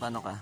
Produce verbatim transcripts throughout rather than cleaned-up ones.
paano ka?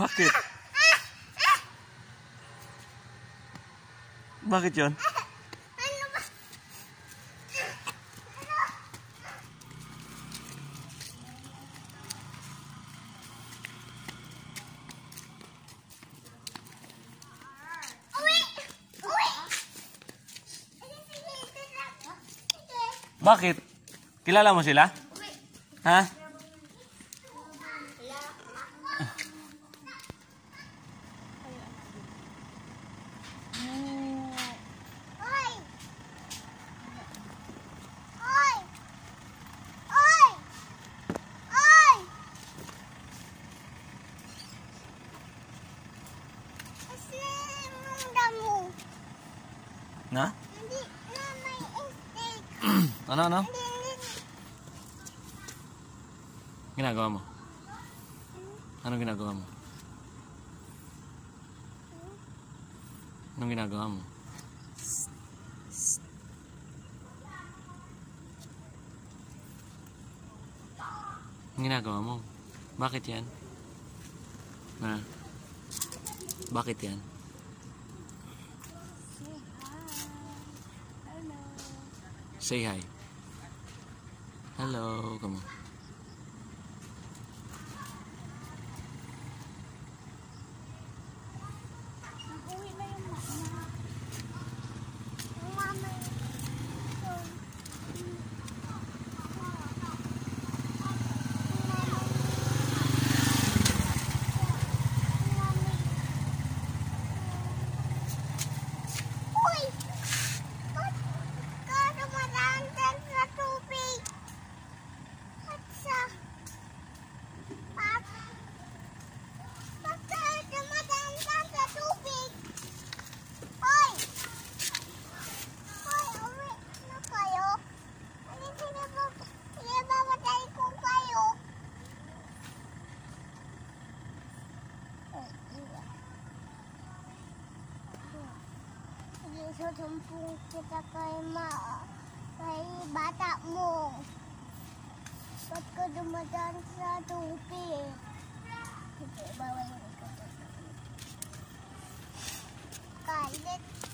Bakit? Bakit yun? Bakit? Kilala mo sila? Ha? Na? Ano, ano? Ginagawa mo? Anong ginagawa mo? Anong ginagawa mo? Anong ginagawa mo? Bakit yan? Na? Bakit yan? Say hi. Hello, come on. Susumpong kita kay ma, kay bata mo. Ba't ka dumadaan sa tubig? Bawal mo ka. Kalit.